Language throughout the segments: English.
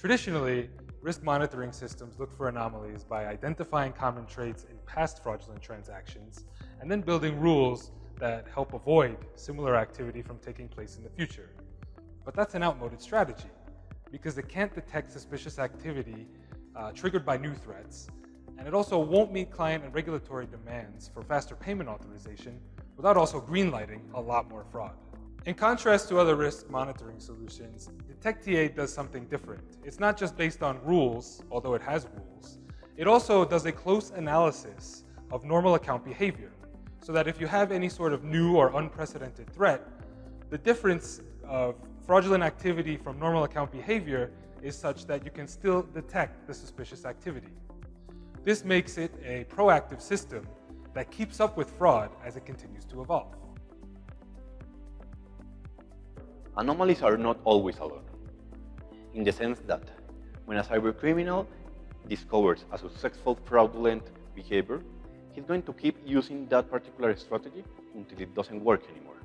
Traditionally, risk monitoring systems look for anomalies by identifying common traits in past fraudulent transactions and then building rules that help avoid similar activity from taking place in the future. But that's an outmoded strategy because it can't detect suspicious activity triggered by new threats, and it also won't meet client and regulatory demands for faster payment authorization without also greenlighting a lot more fraud. In contrast to other risk monitoring solutions, Detect TA does something different. It's not just based on rules, although it has rules. It also does a close analysis of normal account behavior, so that if you have any sort of new or unprecedented threat, the difference of fraudulent activity from normal account behavior is such that you can still detect the suspicious activity. This makes it a proactive system that keeps up with fraud as it continues to evolve. Anomalies are not always alone, in the sense that when a cybercriminal discovers a successful fraudulent behavior, he's going to keep using that particular strategy until it doesn't work anymore.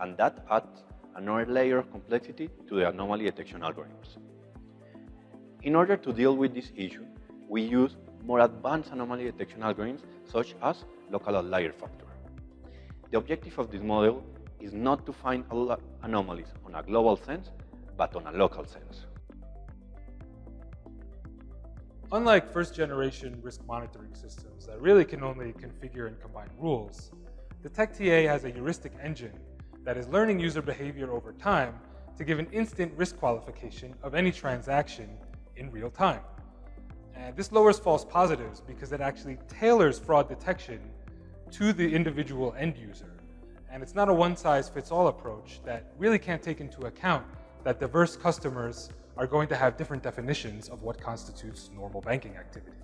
And that adds another layer of complexity to the anomaly detection algorithms. In order to deal with this issue, we use more advanced anomaly detection algorithms such as local outlier factor. The objective of this model is not to find anomalies on a global sense, but on a local sense. Unlike first-generation risk monitoring systems that really can only configure and combine rules, Detect TA has a heuristic engine that is learning user behavior over time to give an instant risk qualification of any transaction in real time. And this lowers false positives because it actually tailors fraud detection to the individual end user. And it's not a one-size-fits-all approach that really can't take into account that diverse customers are going to have different definitions of what constitutes normal banking activity.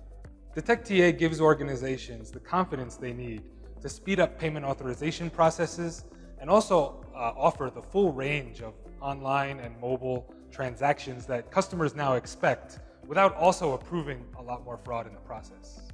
Detect TA gives organizations the confidence they need to speed up payment authorization processes and also offer the full range of online and mobile transactions that customers now expect without also approving a lot more fraud in the process.